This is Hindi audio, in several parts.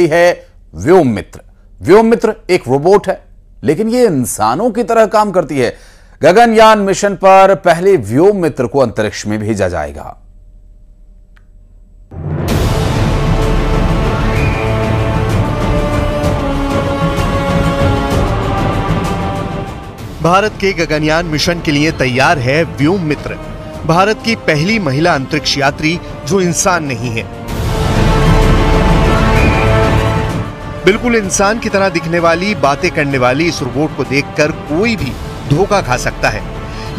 है व्योममित्र। व्योममित्र एक रोबोट है, लेकिन यह इंसानों की तरह काम करती है। गगनयान मिशन पर पहले व्योममित्र को अंतरिक्ष में भेजा जाएगा। भारत के गगनयान मिशन के लिए तैयार है व्योममित्र, भारत की पहली महिला अंतरिक्ष यात्री जो इंसान नहीं है। बिल्कुल इंसान की तरह दिखने वाली, बातें करने वाली इस रोबोट को देखकर कोई भी धोखा खा सकता है।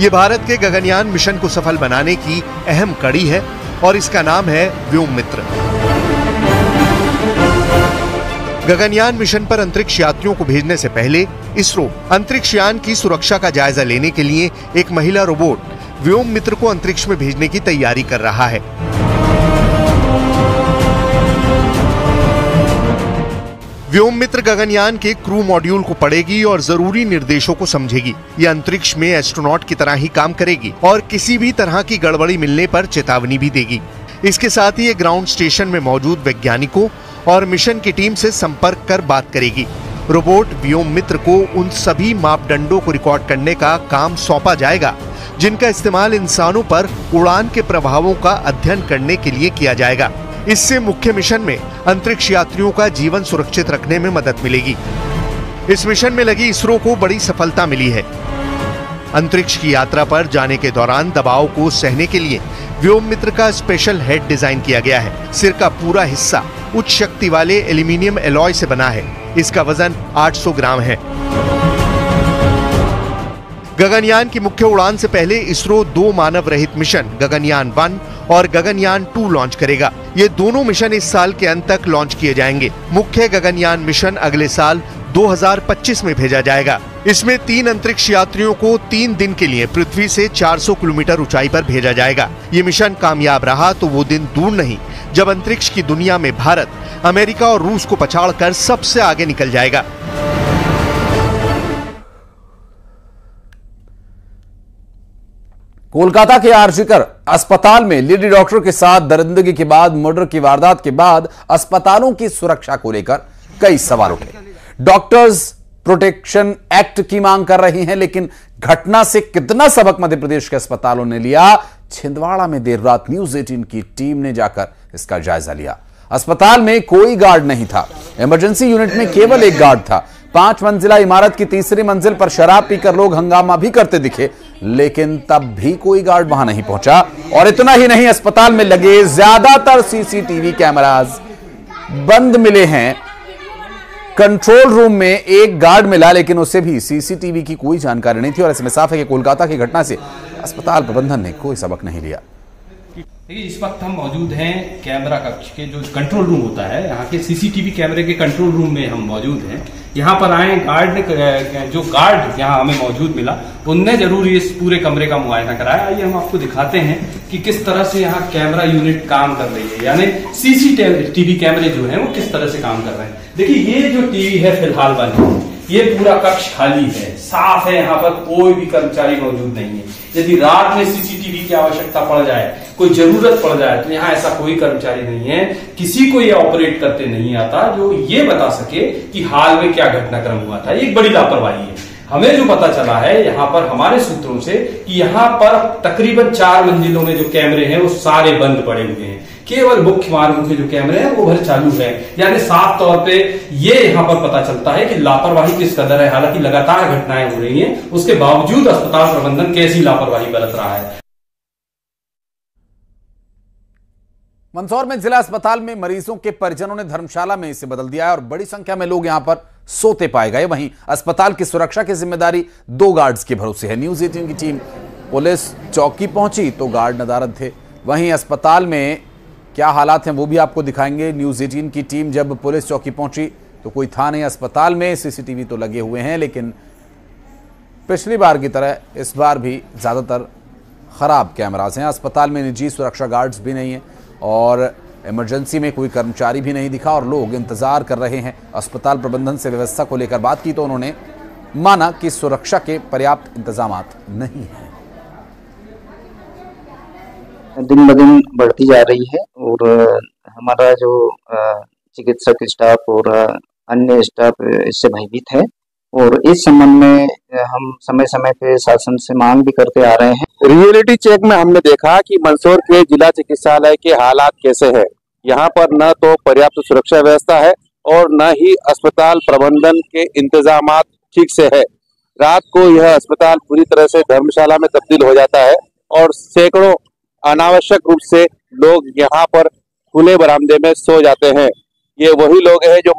ये भारत के गगनयान मिशन को सफल बनाने की अहम कड़ी है और इसका नाम है व्योममित्र। गगनयान मिशन पर अंतरिक्ष यात्रियों को भेजने से पहले इसरो अंतरिक्ष यान की सुरक्षा का जायजा लेने के लिए एक महिला रोबोट व्योममित्र को अंतरिक्ष में भेजने की तैयारी कर रहा है। व्योममित्र गगनयान के क्रू मॉड्यूल को पढ़ेगी और जरूरी निर्देशों को समझेगी। यह अंतरिक्ष में एस्ट्रोनॉट की तरह ही काम करेगी और किसी भी तरह की गड़बड़ी मिलने पर चेतावनी भी देगी। इसके साथ ही ये ग्राउंड स्टेशन में मौजूद वैज्ञानिकों और मिशन की टीम से संपर्क कर बात करेगी। रोबोट व्योममित्र को उन सभी मापदंडों को रिकॉर्ड करने का काम सौंपा जाएगा जिनका इस्तेमाल इंसानों पर उड़ान के प्रभावों का अध्ययन करने के लिए किया जाएगा। इससे मुख्य मिशन में अंतरिक्ष यात्रियों का जीवन सुरक्षित रखने में मदद मिलेगी। इस मिशन में लगी इसरो को बड़ी सफलता मिली है। अंतरिक्ष की यात्रा पर जाने के दौरान दबाव को सहने के लिए व्योममित्र का स्पेशल हेड डिजाइन किया गया है। सिर का पूरा हिस्सा उच्च शक्ति वाले एल्यूमिनियम एलॉय से बना है। इसका वजन 800 ग्राम है। गगनयान की मुख्य उड़ान से पहले इसरो 2 मानव रहित मिशन गगनयान 1 और गगनयान 2 लॉन्च करेगा। ये दोनों मिशन इस साल के अंत तक लॉन्च किए जाएंगे। मुख्य गगनयान मिशन अगले साल 2025 में भेजा जाएगा। इसमें 3 अंतरिक्ष यात्रियों को 3 दिन के लिए पृथ्वी से 400 किलोमीटर ऊंचाई पर भेजा जाएगा। ये मिशन कामयाब रहा तो वो दिन दूर नहीं जब अंतरिक्ष की दुनिया में भारत, अमेरिका और रूस को पछाड़कर सबसे आगे निकल जाएगा। कोलकाता के आरजीकर अस्पताल में लेडी डॉक्टर के साथ दरिंदगी के बाद मर्डर की वारदात के बाद अस्पतालों की सुरक्षा को लेकर कई सवाल उठे। डॉक्टर्स प्रोटेक्शन एक्ट की मांग कर रहे हैं, लेकिन घटना से कितना सबक मध्य प्रदेश के अस्पतालों ने लिया। छिंदवाड़ा में देर रात न्यूज 18 की टीम ने जाकर इसका जायजा लिया। अस्पताल में कोई गार्ड नहीं था। इमरजेंसी यूनिट में केवल एक गार्ड था। 5 मंजिला इमारत की 3री मंजिल पर शराब पीकर लोग हंगामा भी करते दिखे, लेकिन तब भी कोई गार्ड वहां नहीं पहुंचा। और इतना ही नहीं, अस्पताल में लगे ज्यादातर सीसीटीवी कैमरास बंद मिले हैं। कंट्रोल रूम में एक गार्ड मिला, लेकिन उसे भी सीसीटीवी की कोई जानकारी नहीं थी। और इसमें साफ है कि कोलकाता की घटना से अस्पताल प्रबंधन ने कोई सबक नहीं लिया। देखिए, इस वक्त हम मौजूद हैं कैमरा कक्ष के, जो कंट्रोल रूम होता है यहाँ के सीसीटीवी कैमरे के कंट्रोल रूम में हम मौजूद हैं। यहाँ पर आए गार्ड ने, जो गार्ड यहाँ हमें मौजूद मिला, उनने जरूर इस पूरे कमरे का मुआयना कराया। आइए हम आपको दिखाते हैं कि किस तरह से यहाँ कैमरा यूनिट काम कर रही है, यानी सीसीटीवी कैमरे जो हैं वो किस तरह से काम कर रहे हैं। देखिए, ये जो टीवी है फिलहाल वाली, ये पूरा कक्ष खाली है, साफ है, यहाँ पर कोई भी कर्मचारी मौजूद नहीं है। यदि रात में सीसीटीवी की आवश्यकता पड़ जाए, कोई जरूरत पड़ जाए, तो यहाँ ऐसा कोई कर्मचारी नहीं है। किसी को ये ऑपरेट करते नहीं आता जो ये बता सके कि हाल में क्या घटनाक्रम हुआ था। ये एक बड़ी लापरवाही है। हमें जो पता चला है यहाँ पर हमारे सूत्रों से कि यहाँ पर तकरीबन 4 मंजिलों में जो कैमरे हैं वो सारे बंद पड़े हुए हैं। केवल मुख्य मार्गों के जो कैमरे हैं वो भर चालू है। यानी साफ तौर पे ये यहाँ पर पता चलता है कि लापरवाही किस कदर है। हालांकि लगातार घटनाएं हो रही हैं, उसके बावजूद अस्पताल प्रबंधन कैसी लापरवाही बरत रहा है। मंदसौर में जिला अस्पताल में मरीजों के परिजनों ने धर्मशाला में इसे बदल दिया है और बड़ी संख्या में लोग यहां पर सोते पाए गए। वहीं अस्पताल की सुरक्षा की जिम्मेदारी 2 गार्ड्स के भरोसे है। न्यूज 18 की टीम पुलिस चौकी पहुंची तो गार्ड नदारद थे। वहीं अस्पताल में क्या हालात हैं वो भी आपको दिखाएंगे। न्यूज 18 की टीम जब पुलिस चौकी पहुंची तो कोई था नहीं। अस्पताल में सीसीटीवी तो लगे हुए हैं, लेकिन पिछली बार की तरह इस बार भी ज़्यादातर खराब कैमराज हैं। अस्पताल में निजी सुरक्षा गार्ड्स भी नहीं हैं और इमरजेंसी में कोई कर्मचारी भी नहीं दिखा और लोग इंतजार कर रहे हैं। अस्पताल प्रबंधन से व्यवस्था को लेकर बात की तो उन्होंने माना कि सुरक्षा के पर्याप्त इंतजाम नहीं हैं। दिन ब दिन बढ़ती जा रही है और हमारा जो चिकित्सक स्टाफ और अन्य स्टाफ इससे भयभीत है और इस संबंध में हम समय समय पे शासन से मांग भी करते आ रहे हैं। रियलिटी चेक में हमने देखा कि मंदसौर के जिला चिकित्सालय के हालात कैसे हैं। यहाँ पर न तो पर्याप्त सुरक्षा व्यवस्था है और न ही अस्पताल प्रबंधन के इंतजाम ठीक से है। रात को यह अस्पताल पूरी तरह से धर्मशाला में तब्दील हो जाता है और सैकड़ों अनावश्यक रूप से लोग यहाँ पर खुले बरामदे में सो जाते हैं। ये वही लोग हैं जो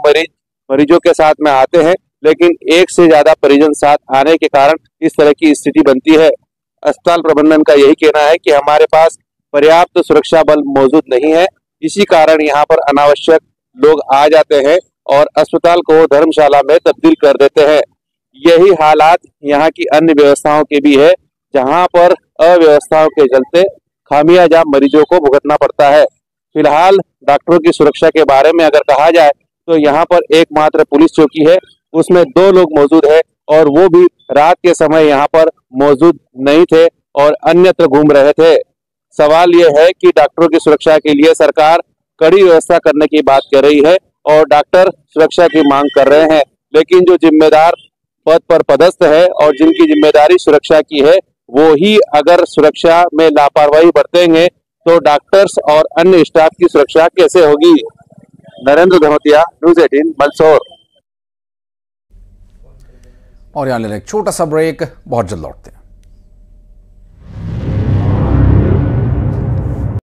मरीजों के साथ में आते हैं, लेकिन एक से ज्यादा परिजन साथ आने के कारण इस तरह की स्थिति बनती है। अस्पताल प्रबंधन का यही कहना है कि हमारे पास पर्याप्त सुरक्षा बल मौजूद नहीं है, इसी कारण यहाँ पर अनावश्यक लोग आ जाते हैं और अस्पताल को धर्मशाला में तब्दील कर देते हैं। यही हालात यहाँ की अन्य व्यवस्थाओं के भी है, जहाँ पर अव्यवस्थाओं के चलते खामियाजा मरीजों को भुगतना पड़ता है। फिलहाल डॉक्टरों की सुरक्षा के बारे में अगर कहा जाए तो यहाँ पर एकमात्र पुलिस चौकी है, उसमें 2 लोग मौजूद है और वो भी रात के समय यहाँ पर मौजूद नहीं थे और अन्यत्र घूम रहे थे। सवाल यह है कि डॉक्टरों की सुरक्षा के लिए सरकार कड़ी व्यवस्था करने की बात कर रही है और डॉक्टर सुरक्षा की मांग कर रहे हैं, लेकिन जो जिम्मेदार पद पर पदस्थ है और जिनकी जिम्मेदारी सुरक्षा की है, वो ही अगर सुरक्षा में लापरवाही बरतेंगे तो डॉक्टर्स और अन्य स्टाफ की सुरक्षा कैसे होगी। नरेंद्र धनोतिया, न्यूज़ 18 मंदसौर। और यहाँ ले एक छोटा सा ब्रेक, बहुत जल्द लौटते हैं।